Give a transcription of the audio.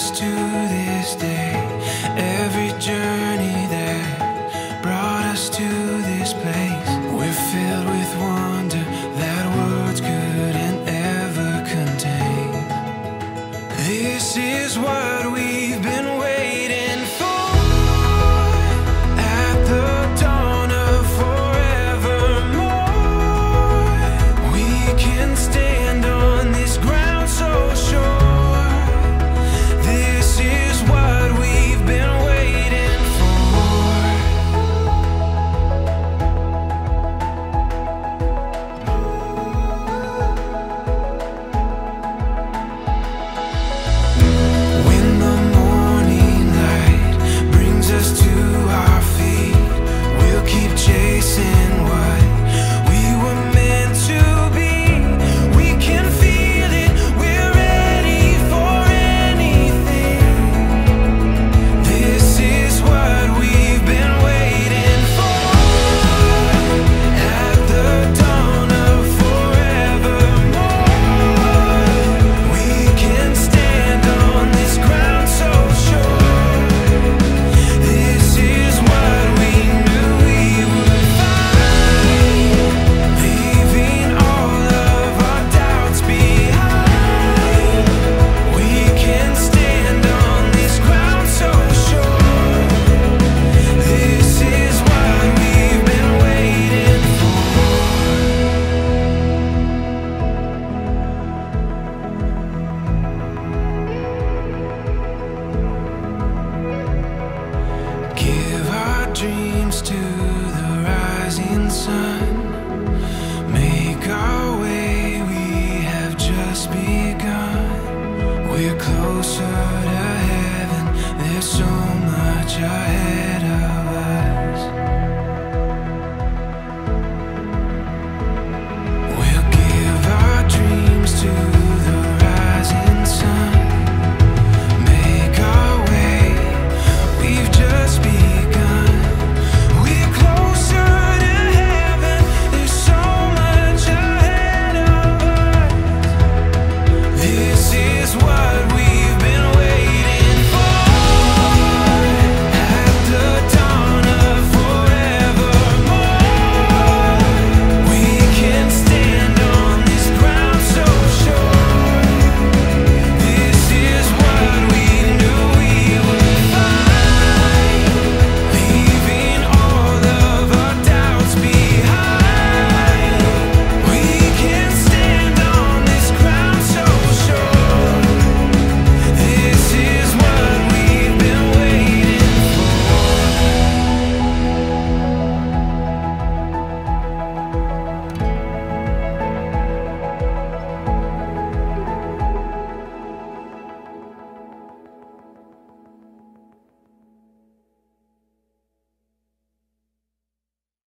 Just to this day, every journey that brought us to this place, we're filled with wonder that words couldn't ever contain. This is what we've been waiting for. At the dawn of forevermore, we can stand on this ground so sure. Dreams to the rising sun, make our way, we have just begun. We're closer to heaven, there's so much ahead.